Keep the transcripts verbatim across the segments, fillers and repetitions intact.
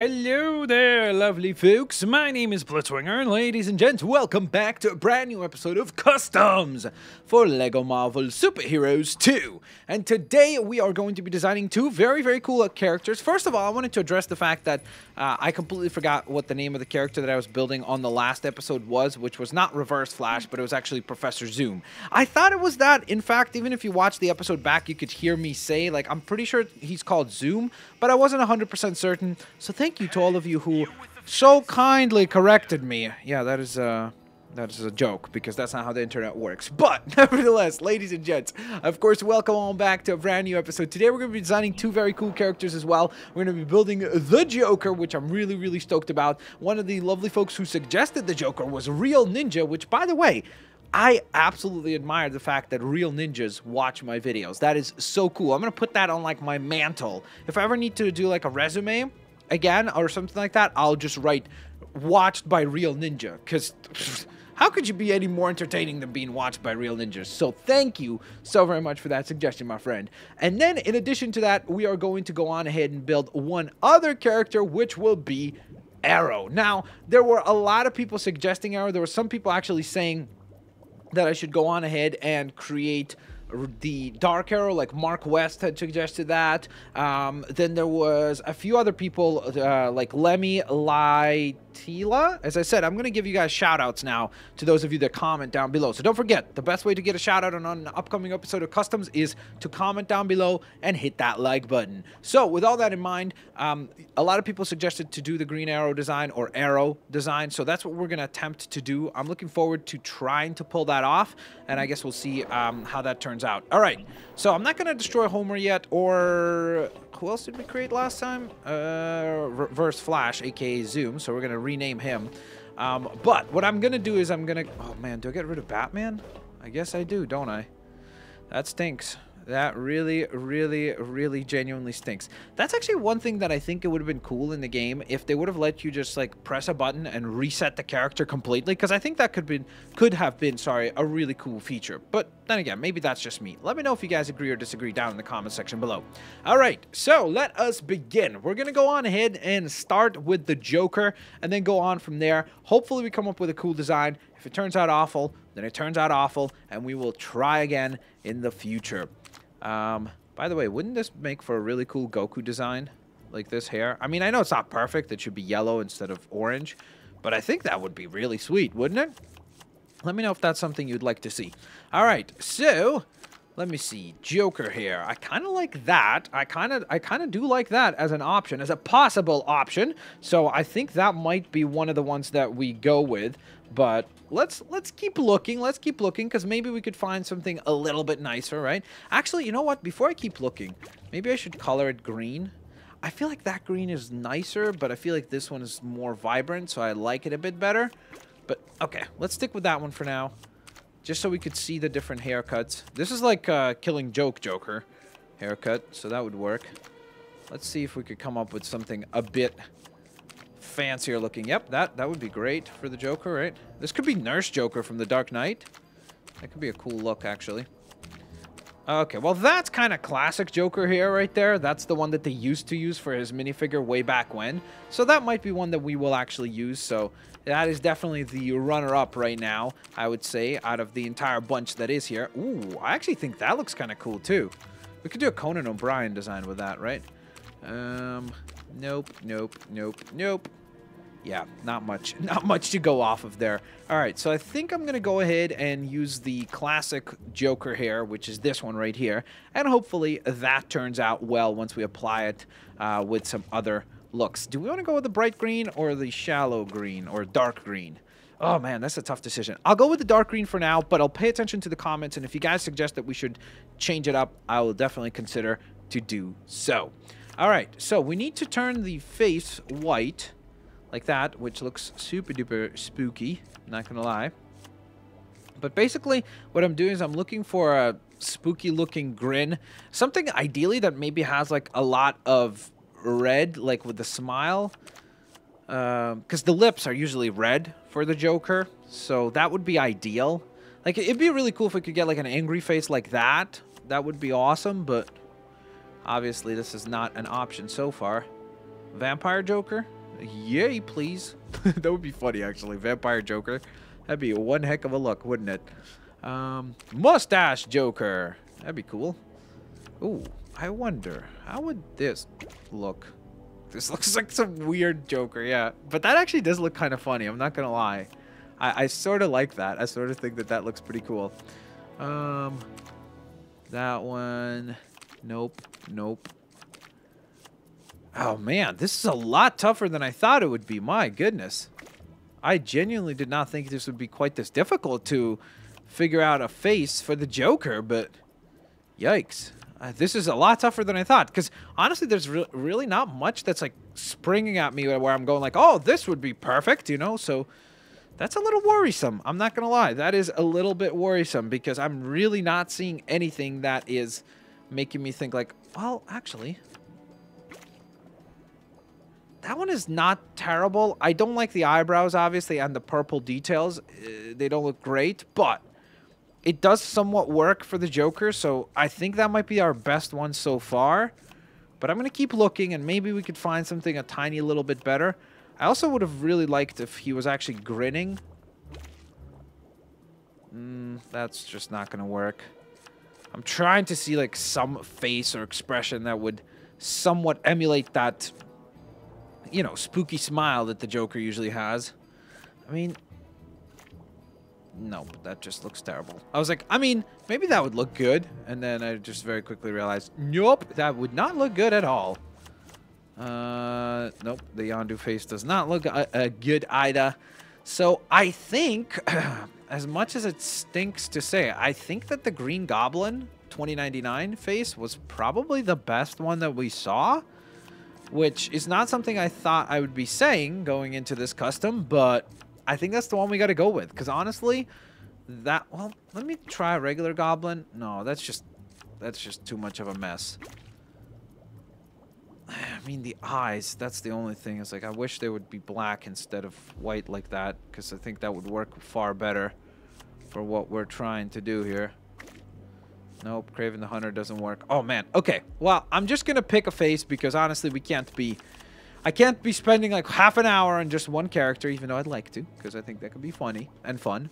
Hello there, lovely folks. My name is Blitzwinger, and ladies and gents, welcome back to a brand new episode of Customs for LEGO Marvel Superheroes two. And today we are going to be designing two very, very cool characters. First of all, I wanted to address the fact that uh, I completely forgot what the name of the character that I was building on the last episode was, which was not Reverse Flash, but it was actually Professor Zoom. I thought it was that. In fact, even if you watch the episode back, you could hear me say, like, I'm pretty sure he's called Zoom, but I wasn't one hundred percent certain, so thank Thank you to all of you who so kindly corrected me. Yeah, that is uh that is a joke, because that's not how the internet works. But nevertheless, ladies and gents, of course, welcome on back to a brand new episode. Today we're going to be designing two very cool characters as well. We're going to be building the Joker, which I'm really, really stoked about. One of the lovely folks who suggested the Joker was Real Ninja, which, by the way, I absolutely admire the fact that real ninjas watch my videos. That is so cool. I'm going to put that on, like, my mantle. If I ever need to do, like, a resume again or something like that, I'll just write watched by Real Ninja, because how could you be any more entertaining than being watched by real ninjas? So thank you so very much for that suggestion, my friend. And then in addition to that, we are going to go on ahead and build one other character, which will be Arrow. Now, there were a lot of people suggesting Arrow. There were some people actually saying that I should go on ahead and create the Dark Arrow, like Mark West had suggested that. Um, then there was a few other people, uh, like Lemmy Lytila. As I said, I'm going to give you guys shout-outs now to those of you that comment down below. So don't forget, the best way to get a shout-out on an upcoming episode of Customs is to comment down below and hit that like button. So with all that in mind, um, a lot of people suggested to do the Green Arrow design or Arrow design. So that's what we're going to attempt to do. I'm looking forward to trying to pull that off, and I guess we'll see um, how that turns out. All right, so I'm not gonna destroy Homer yet, or who else did we create last time? Uh, Reverse Flash, aka Zoom. So we're gonna rename him. Um, but what I'm gonna do is I'm gonna. Oh man, do I get rid of Batman? I guess I do, don't I? That stinks. That really, really, really genuinely stinks. That's actually one thing that I think it would have been cool in the game if they would have let you just, like, press a button and reset the character completely, because I think that could be, could have been, sorry, a really cool feature. But then again, maybe that's just me. Let me know if you guys agree or disagree down in the comment section below. All right, so let us begin. We're going to go on ahead and start with the Joker and then go on from there. Hopefully we come up with a cool design. If it turns out awful, then it turns out awful, and we will try again in the future. Um, by the way, wouldn't this make for a really cool Goku design? Like this hair? I mean, I know it's not perfect. It should be yellow instead of orange. But I think that would be really sweet, wouldn't it? Let me know if that's something you'd like to see. Alright, so let me see. Joker hair. I kind of like that. I kind of I kind of do like that as an option, as a possible option. So I think that might be one of the ones that we go with. But let's let's keep looking. Let's keep looking, because maybe we could find something a little bit nicer, right? Actually, you know what? Before I keep looking, maybe I should color it green. I feel like that green is nicer, but I feel like this one is more vibrant, so I like it a bit better. But okay, let's stick with that one for now, just so we could see the different haircuts. This is like a Killing Joke Joker haircut, so that would work. Let's see if we could come up with something a bit fancier looking. Yep, that that would be great for the Joker, right? This could be Nurse Joker from the Dark Knight. That could be a cool look, actually. Okay, well, that's kind of classic Joker hair right there. That's the one that they used to use for his minifigure way back when. So that might be one that we will actually use. So that is definitely the runner-up right now, I would say, out of the entire bunch that is here. Ooh, I actually think that looks kind of cool, too. We could do a Conan O'Brien design with that, right? Um, nope, nope, nope, nope. Yeah, not much. Not much to go off of there. All right, so I think I'm going to go ahead and use the classic Joker hair, which is this one right here. And hopefully that turns out well once we apply it uh, with some other looks. Do we want to go with the bright green or the shallow green or dark green? Oh, man, that's a tough decision. I'll go with the dark green for now, but I'll pay attention to the comments. And if you guys suggest that we should change it up, I will definitely consider to do so. All right, so we need to turn the face white, like that, which looks super duper spooky, not gonna lie. But basically, what I'm doing is I'm looking for a spooky looking grin. Something ideally that maybe has, like, a lot of red, like with the smile. Um, because the lips are usually red for the Joker, so that would be ideal. Like, it'd be really cool if we could get, like, an angry face like that. That would be awesome, but obviously this is not an option so far. Vampire Joker? Yay, please. That would be funny, actually. Vampire Joker. That'd be one heck of a look, wouldn't it? Um, Mustache Joker. That'd be cool. Ooh, I wonder, how would this look? This looks like some weird Joker, yeah. But that actually does look kind of funny, I'm not going to lie. I, I sort of like that. I sort of think that that looks pretty cool. Um, that one. Nope. Nope. Oh, man. This is a lot tougher than I thought it would be. My goodness. I genuinely did not think this would be quite this difficult to figure out a face for the Joker, but yikes. Uh, this is a lot tougher than I thought, because honestly, there's re really not much that's like springing at me where I'm going like, oh, this would be perfect, you know? So that's a little worrisome. I'm not going to lie. That is a little bit worrisome because I'm really not seeing anything that is making me think like, well, actually, that one is not terrible. I don't like the eyebrows, obviously, and the purple details. Uh, they don't look great, but it does somewhat work for the Joker, so I think that might be our best one so far. But I'm going to keep looking, and maybe we could find something a tiny little bit better. I also would have really liked if he was actually grinning. Mm, that's just not going to work. I'm trying to see, like, some face or expression that would somewhat emulate that, you know, spooky smile that the Joker usually has. I mean, nope, that just looks terrible. I was like, I mean, maybe that would look good. And then I just very quickly realized, nope, that would not look good at all. Uh, nope, the Yondu face does not look a, a good Ida. So I think, as much as it stinks to say, I think that the Green Goblin twenty ninety-nine face was probably the best one that we saw, which is not something I thought I would be saying going into this custom, but I think that's the one we got to go with, because honestly, that, well, let me try a regular Goblin. No, that's just, that's just too much of a mess. I mean, the eyes, that's the only thing. It's like, I wish they would be black instead of white like that, because I think that would work far better for what we're trying to do here. Nope, Kraven the Hunter doesn't work. Oh, man. Okay, well, I'm just going to pick a face because, honestly, we can't be... I can't be spending, like, half an hour on just one character, even though I'd like to, because I think that could be funny and fun.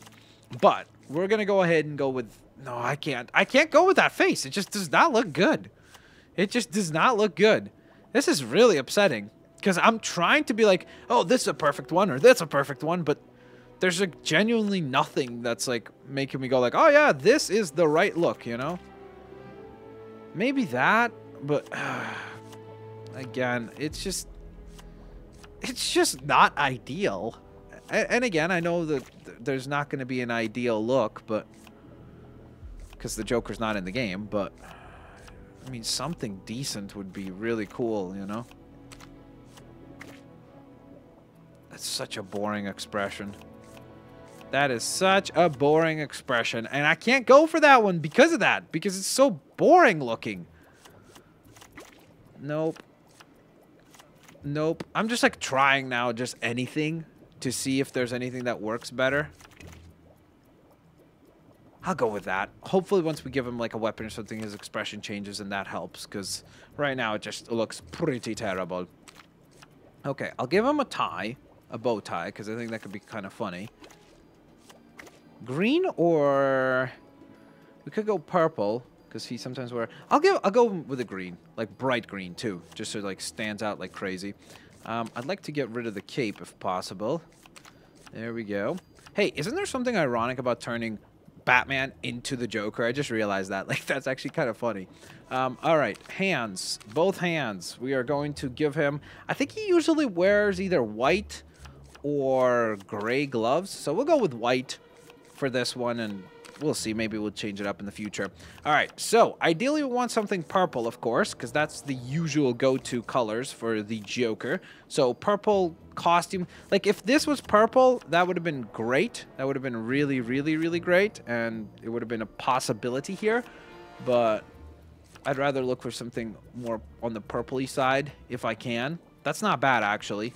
But we're going to go ahead and go with... No, I can't. I can't go with that face. It just does not look good. It just does not look good. This is really upsetting because I'm trying to be like, oh, this is a perfect one or that's a perfect one. But there's like genuinely nothing that's like making me go like, oh, yeah, this is the right look, you know? Maybe that. But uh, again, it's just it's just not ideal. And, and again, I know that there's not going to be an ideal look, but because the Joker's not in the game, but. I mean, something decent would be really cool, you know? That's such a boring expression. That is such a boring expression. And I can't go for that one because of that. Because it's so boring looking. Nope. Nope. I'm just, like, trying now just anything to see if there's anything that works better. I'll go with that. Hopefully once we give him like a weapon or something, his expression changes and that helps, because right now it just looks pretty terrible. Okay, I'll give him a tie, a bow tie, because I think that could be kind of funny. Green or... We could go purple, because he sometimes wear... I'll give. I'll go with a green, like bright green too, just so it like stands out like crazy. Um, I'd like to get rid of the cape if possible. There we go. Hey, isn't there something ironic about turning Batman into the Joker? I just realized that. Like, that's actually kind of funny. Um, all right. Hands. Both hands. We are going to give him... I think he usually wears either white or gray gloves. So we'll go with white for this one, and we'll see. Maybe we'll change it up in the future. All right. So, ideally, we want something purple, of course, because that's the usual go-to colors for the Joker. So, purple costume. Like, if this was purple, that would have been great. That would have been really, really, really great, and it would have been a possibility here. But I'd rather look for something more on the purpley side, if I can. That's not bad, actually.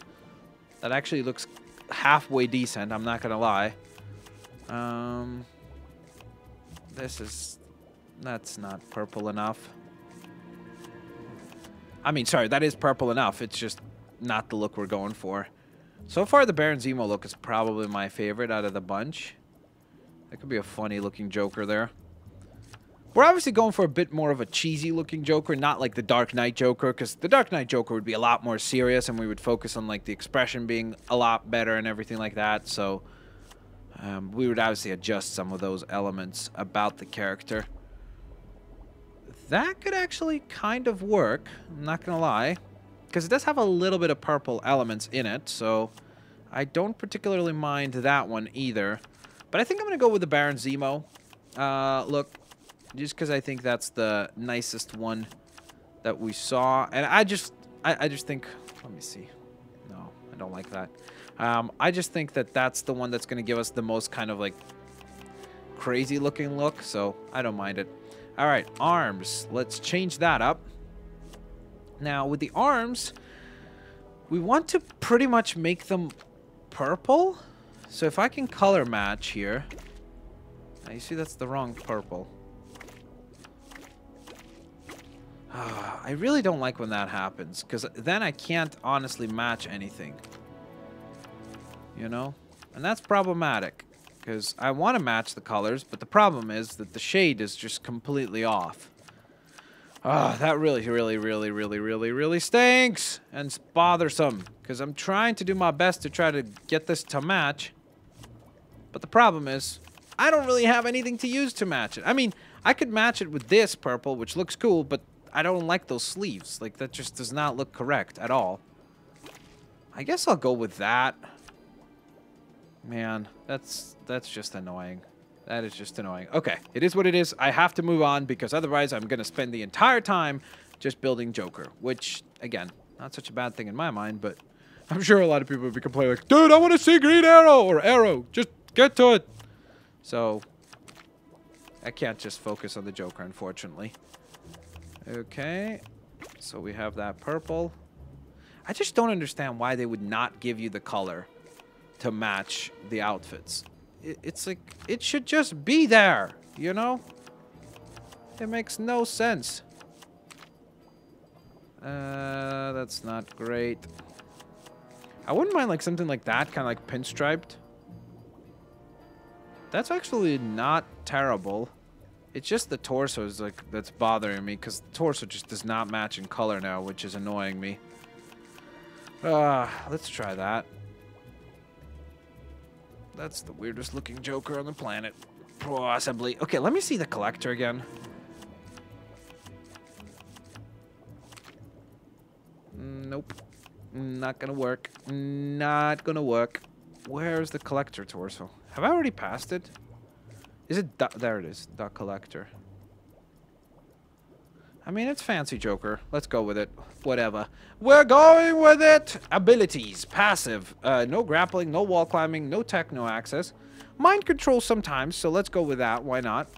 That actually looks halfway decent, I'm not going to lie. Um... This is... That's not purple enough. I mean, sorry, that is purple enough. It's just not the look we're going for. So far, the Baron Zemo look is probably my favorite out of the bunch. That could be a funny-looking Joker there. We're obviously going for a bit more of a cheesy-looking Joker, not like the Dark Knight Joker, because the Dark Knight Joker would be a lot more serious, and we would focus on, like, the expression being a lot better and everything like that, so um, we would obviously adjust some of those elements about the character. That could actually kind of work, I'm not going to lie, because it does have a little bit of purple elements in it, so I don't particularly mind that one either. But I think I'm going to go with the Baron Zemo uh, look, just because I think that's the nicest one that we saw. And I just, I, I just think, let me see. No, I don't like that. Um, I just think that that's the one that's going to give us the most kind of like crazy looking look. So I don't mind it. All right, arms. Let's change that up. Now with the arms, we want to pretty much make them purple. So if I can color match here. Now you see that's the wrong purple. Oh, I really don't like when that happens, because then I can't honestly match anything, you know? And that's problematic, because I want to match the colors, but the problem is that the shade is just completely off. Oh, that really, really, really, really, really, really stinks, and it's bothersome, because I'm trying to do my best to try to get this to match, but the problem is I don't really have anything to use to match it. I mean, I could match it with this purple, which looks cool, but I don't like those sleeves. Like, that just does not look correct at all. I guess I'll go with that. Man, that's that's just annoying. That is just annoying. Okay, it is what it is. I have to move on because otherwise I'm going to spend the entire time just building Joker. Which, again, not such a bad thing in my mind, but I'm sure a lot of people would be complaining like, dude, I want to see Green Arrow or Arrow. Just get to it. So, I can't just focus on the Joker, unfortunately. Okay, so we have that purple. I just don't understand why they would not give you the color to match the outfits. It, it's like, it should just be there, you know? It makes no sense. Uh, that's not great. I wouldn't mind like something like that, kind of like pinstriped. That's actually not terrible. It's just the torso is like that's bothering me because the torso just does not match in color now, which is annoying me. Uh, let's try that. That's the weirdest looking Joker on the planet, possibly. Okay, let me see the collector again. Nope, not gonna work. Not gonna work. Where's the collector torso? Have I already passed it? Is it... there it is. The collector. I mean, it's fancy Joker. Let's go with it. Whatever. We're going with it! Abilities. Passive. Uh, no grappling, no wall climbing, no tech, no access. Mind control sometimes, so let's go with that. Why not?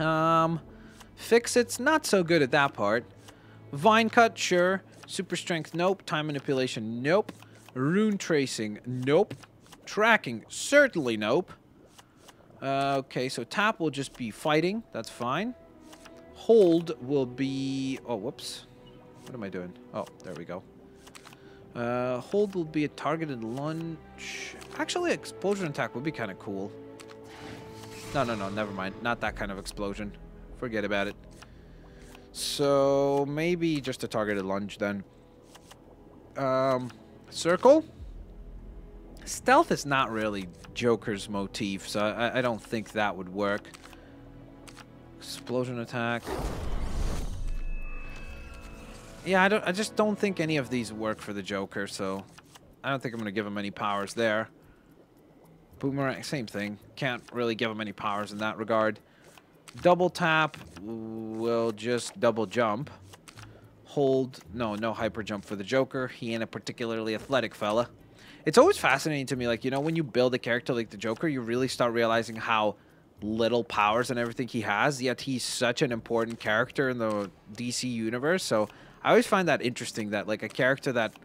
Um, Fix-it's. Not so good at that part. Vine cut, sure. Super strength, nope. Time manipulation, nope. Rune tracing, nope. Tracking, certainly nope. Uh, okay, so tap will just be fighting. That's fine. Hold will be... Oh, whoops. What am I doing? Oh, there we go. Uh, hold will be a targeted lunge. Actually, explosion attack would be kind of cool. No, no, no, never mind. Not that kind of explosion. Forget about it. So, maybe just a targeted lunge then. Um, circle? Stealth is not really Joker's motif, so I, I don't think that would work. Explosion attack. Yeah, I, don't, I just don't think any of these work for the Joker, so I don't think I'm going to give him any powers there. Boomerang, same thing. Can't really give him any powers in that regard. Double tap will just double jump. Hold, no, no hyper jump for the Joker. He ain't a particularly athletic fella. It's always fascinating to me, like, you know, when you build a character like the Joker, you really start realizing how little powers and everything he has, yet he's such an important character in the D C universe. So I always find that interesting that, like, a character that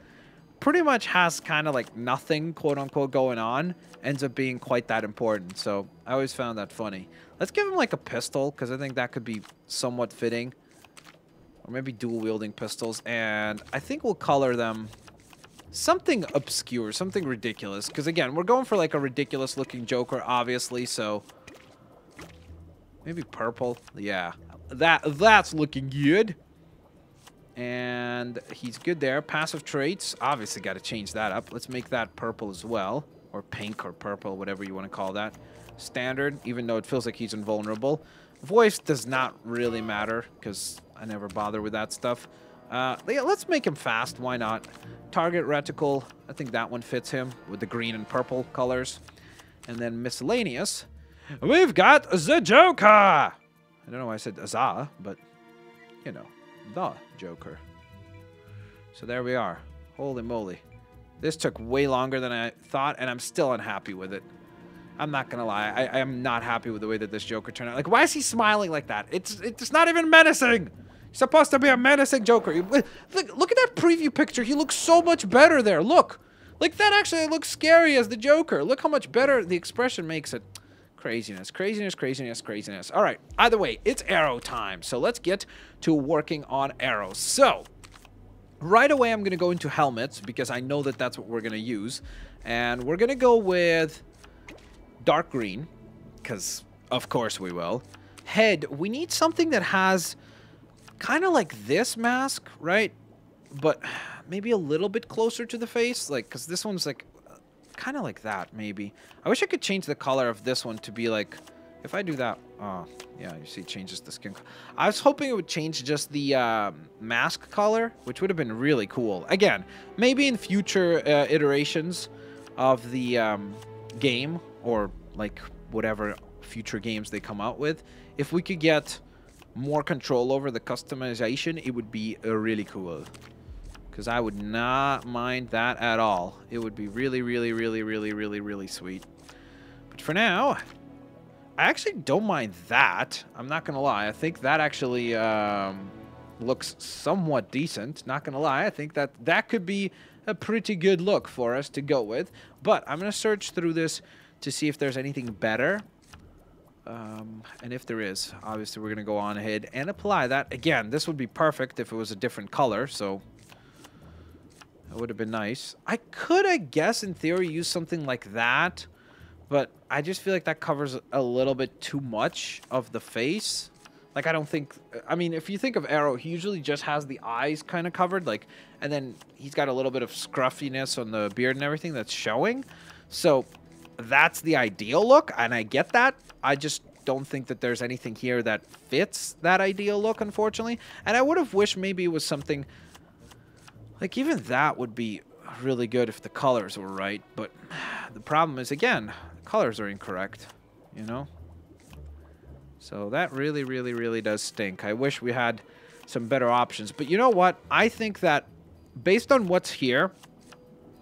pretty much has kind of, like, nothing, quote-unquote, going on ends up being quite that important. So I always found that funny. Let's give him, like, a pistol, because I think that could be somewhat fitting. Or maybe dual-wielding pistols. And I think we'll color them something obscure, something ridiculous. Because, again, we're going for, like, a ridiculous-looking Joker, obviously, so... Maybe purple. Yeah. that That's looking good. And he's good there. Passive traits. Obviously got to change that up. Let's make that purple as well. Or pink or purple, whatever you want to call that. Standard, even though it feels like he's invulnerable. Voice does not really matter, because I never bother with that stuff. Uh, yeah, let's make him fast. Why not? Target reticle. I think that one fits him with the green and purple colors. And then miscellaneous. We've got the Joker! I don't know why I said Azah, but, you know, the Joker. So there we are. Holy moly. This took way longer than I thought, and I'm still unhappy with it. I'm not gonna lie. I, I am not happy with the way that this Joker turned out. Like, why is he smiling like that? It's it's not even menacing! He's supposed to be a menacing Joker. You, look, look at that preview picture. He looks so much better there. Look. Like, that actually looks scary as the Joker. Look how much better the expression makes it. Craziness, craziness, craziness, craziness. All right, either way, it's Arrow time. So let's get to working on Arrow. So, right away, I'm going to go into helmets because I know that that's what we're going to use. And we're going to go with dark green because, of course, we will. Head, we need something that has kind of like this mask, right? But maybe a little bit closer to the face, like, because this one's like... kind of like that, maybe. I wish I could change the color of this one to be like... If I do that... Oh, yeah, you see it changes the skin color. I was hoping it would change just the uh, mask color, which would have been really cool. Again, maybe in future uh, iterations of the um, game, or like whatever future games they come out with, if we could get more control over the customization, it would be uh, really cool. Because I would not mind that at all. It would be really, really, really, really, really, really sweet. But for now, I actually don't mind that. I'm not going to lie. I think that actually um, looks somewhat decent. Not going to lie. I think that that could be a pretty good look for us to go with. But I'm going to search through this to see if there's anything better. Um, and if there is, obviously we're going to go on ahead and apply that. Again, this would be perfect if it was a different color, so... It would have been nice. I could, I guess, in theory, use something like that. But I just feel like that covers a little bit too much of the face. Like, I don't think... I mean, if you think of Arrow, he usually just has the eyes kind of covered. Like, and then he's got a little bit of scruffiness on the beard and everything that's showing. So, that's the ideal look. And I get that. I just don't think that there's anything here that fits that ideal look, unfortunately. And I would have wished maybe it was something... Like, even that would be really good if the colors were right, but the problem is, again, the colors are incorrect, you know? So that really, really, really does stink. I wish we had some better options, but you know what? I think that based on what's here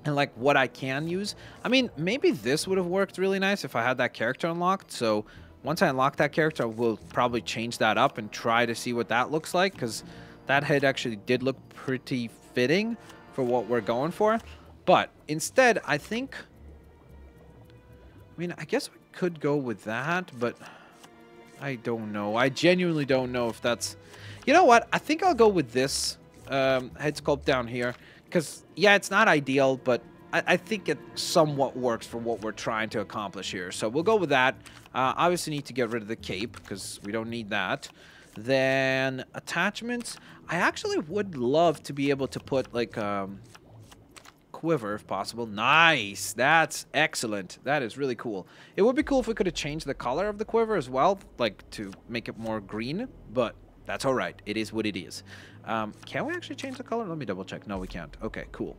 and, like, what I can use, I mean, maybe this would have worked really nice if I had that character unlocked, so once I unlock that character, we'll probably change that up and try to see what that looks like, because that head actually did look pretty fitting for what we're going for. But instead, I think... I mean, I guess we could go with that, but I don't know. I genuinely don't know if that's... You know what? I think I'll go with this um, head sculpt down here. Because, yeah, it's not ideal, but I, I think it somewhat works for what we're trying to accomplish here. So we'll go with that. Uh, obviously need to get rid of the cape, because we don't need that. Then attachments, I actually would love to be able to put like um quiver if possible. Nice, that's excellent. That is really cool. It would be cool if we could have changed the color of the quiver as well, like to make it more green, but that's all right. It is what it is. Um can we actually change the color? Let me double check. No, we can't. Okay, cool.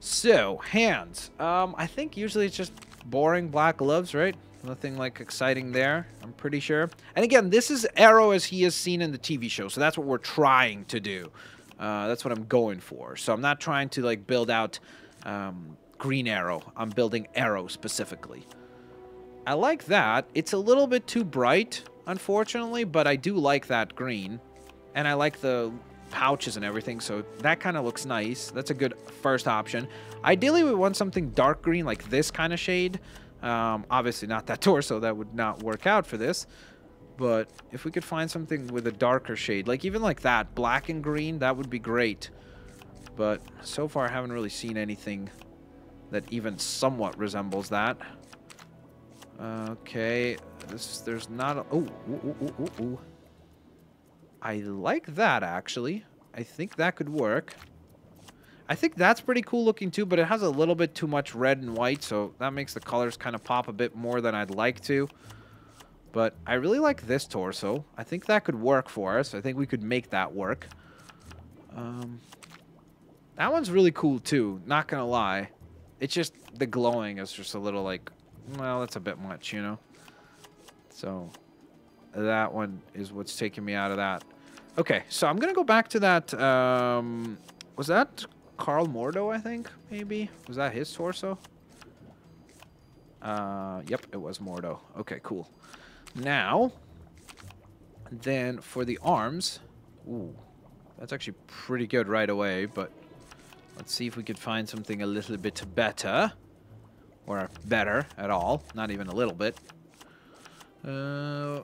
So hands, um I think usually it's just boring black gloves, right? Nothing, like, exciting there, I'm pretty sure. And again, this is Arrow as he is seen in the T V show, so that's what we're trying to do. Uh, that's what I'm going for. So I'm not trying to, like, build out um, Green Arrow. I'm building Arrow specifically. I like that. It's a little bit too bright, unfortunately, but I do like that green. And I like the pouches and everything, so that kind of looks nice. That's a good first option. Ideally, we want something dark green, like this kind of shade. Um, obviously not that torso, that would not work out for this, but if we could find something with a darker shade, like even like that, black and green, that would be great. but so far I haven't really seen anything that even somewhat resembles that. Okay, this, there's not a... Oh, ooh, ooh, ooh, ooh, ooh. I like that, actually. I think that could work. I think that's pretty cool looking, too, but it has a little bit too much red and white, so that makes the colors kind of pop a bit more than I'd like to. But I really like this torso. I think that could work for us. I think we could make that work. Um, that one's really cool, too. Not gonna lie. It's just the glowing is just a little, like... Well, that's a bit much, you know? So, that one is what's taking me out of that. Okay, so I'm going to go back to that, um... Was that Carl Mordo, I think, maybe? Was that his torso? Uh, yep, it was Mordo. Okay, cool. Now, then for the arms... Ooh, that's actually pretty good right away, but... Let's see if we could find something a little bit better. Or better at all. Not even a little bit. Uh,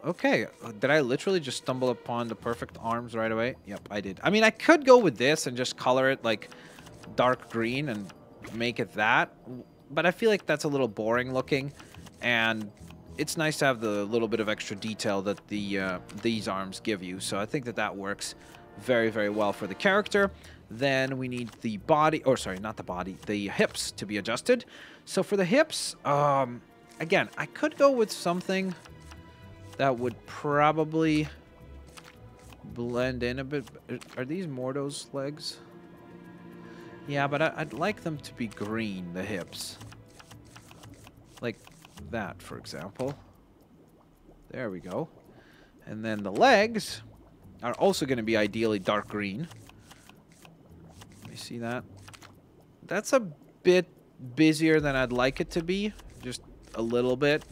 okay. Did I literally just stumble upon the perfect arms right away? Yep, I did. I mean, I could go with this and just color it like dark green and make it that. But I feel like that's a little boring looking. And it's nice to have the little bit of extra detail that the uh, these arms give you. So I think that that works very, very well for the character. Then we need the body, or sorry, not the body, the hips to be adjusted. So for the hips, um, again, I could go with something that would probably blend in a bit. Are these Mordo's legs? Yeah, but I'd like them to be green, the hips. Like that, for example. There we go. And then the legs are also going to be ideally dark green. You see that? That's a bit busier than I'd like it to be. Just a little bit.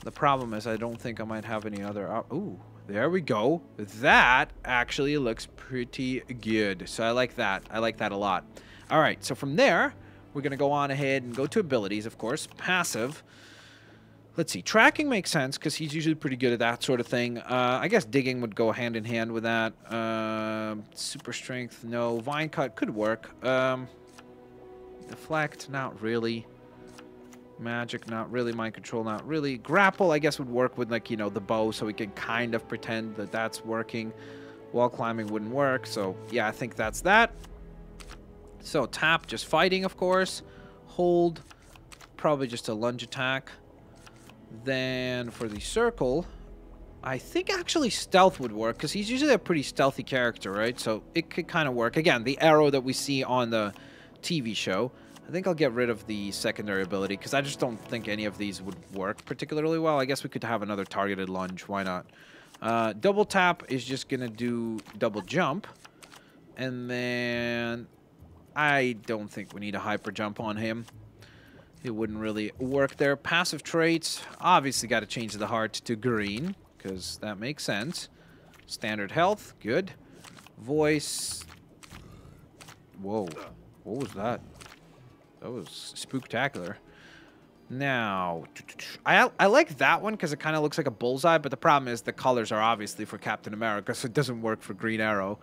The problem is I don't think I might have any other... Ooh, there we go. That actually looks pretty good. So I like that. I like that a lot. All right, so from there, we're going to go on ahead and go to abilities, of course. Passive. Let's see. Tracking makes sense because he's usually pretty good at that sort of thing. Uh, I guess digging would go hand in hand with that. Uh, super strength, no. Vine cut could work. Um, deflect, not really. Magic, not really. Mind control, not really. Grapple, I guess, would work with, like, you know, the bow, so we can kind of pretend that that's working. Wall climbing wouldn't work, so yeah, I think that's that. So tap, just fighting, of course. Hold, probably just a lunge attack. Then for the circle, I think actually stealth would work because he's usually a pretty stealthy character, right? So it could kind of work. Again, the arrow that we see on the T V show. I think I'll get rid of the secondary ability because I just don't think any of these would work particularly well. I guess we could have another targeted lunge. Why not? Uh, double tap is just going to do double jump. And then I don't think we need a hyper jump on him. It wouldn't really work there. Passive traits. Obviously got to change the heart to green, because that makes sense. Standard health. Good. Voice. Whoa. What was that? That was spooktacular. Now, I, I like that one because it kind of looks like a bullseye, but the problem is the colors are obviously for Captain America, so it doesn't work for Green Arrow.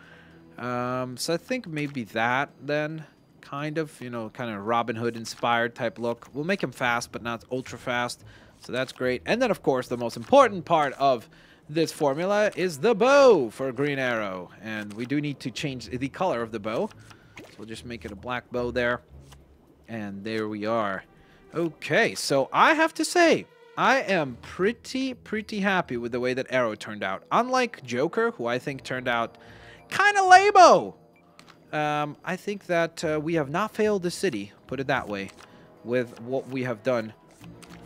Um, so I think maybe that, then... Kind of, you know, kind of Robin Hood inspired type look. We'll make him fast, but not ultra fast. So that's great. And then, of course, the most important part of this formula is the bow for Green Arrow. And we do need to change the color of the bow. So we'll just make it a black bow there. And there we are. Okay, so I have to say, I am pretty, pretty happy with the way that Arrow turned out. Unlike Joker, who I think turned out kind of lame-o. Um, I think that uh, we have not failed the city, put it that way, with what we have done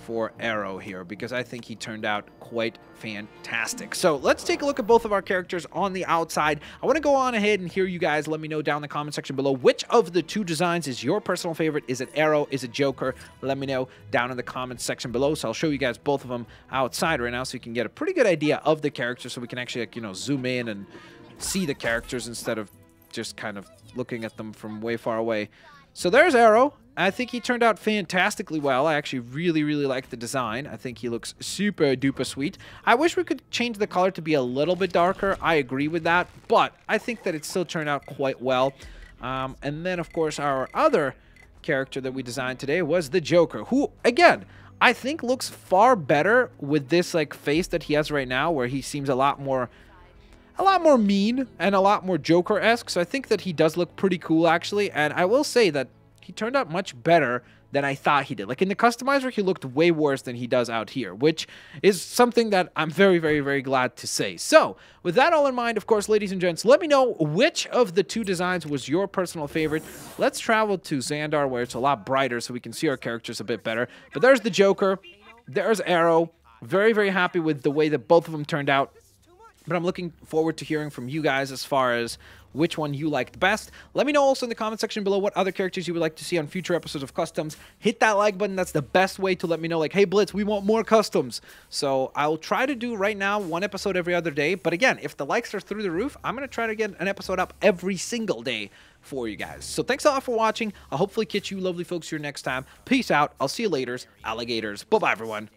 for Arrow here, because I think he turned out quite fantastic. So let's take a look at both of our characters on the outside. I want to go on ahead and hear you guys. Let me know down in the comment section below which of the two designs is your personal favorite. Is it Arrow? Is it Joker? Let me know down in the comment section below. So I'll show you guys both of them outside right now so you can get a pretty good idea of the character, so we can actually, like, you know, zoom in and see the characters instead of just kind of looking at them from way far away. So there's Arrow. I think he turned out fantastically well. I actually really, really like the design. I think he looks super duper sweet. I wish we could change the color to be a little bit darker. I agree with that, but I think that it still turned out quite well. Um, and then, of course, our other character that we designed today was the Joker, who, again, I think looks far better with this, like, face that he has right now, where he seems a lot more... a lot more mean and a lot more Joker-esque. So I think that he does look pretty cool, actually. And I will say that he turned out much better than I thought he did. Like, in the customizer, he looked way worse than he does out here, which is something that I'm very, very, very glad to say. So, with that all in mind, of course, ladies and gents, let me know which of the two designs was your personal favorite. Let's travel to Xandar, where it's a lot brighter, so we can see our characters a bit better. But there's the Joker. There's Arrow. Very, very happy with the way that both of them turned out. But I'm looking forward to hearing from you guys as far as which one you liked best. Let me know also in the comment section below what other characters you would like to see on future episodes of Customs. Hit that like button. That's the best way to let me know, like, hey, Blitz, we want more Customs. So I'll try to do right now one episode every other day. But again, if the likes are through the roof, I'm going to try to get an episode up every single day for you guys. So thanks a lot for watching. I'll hopefully catch you lovely folks here next time. Peace out. I'll see you later, alligators. Bye-bye, everyone.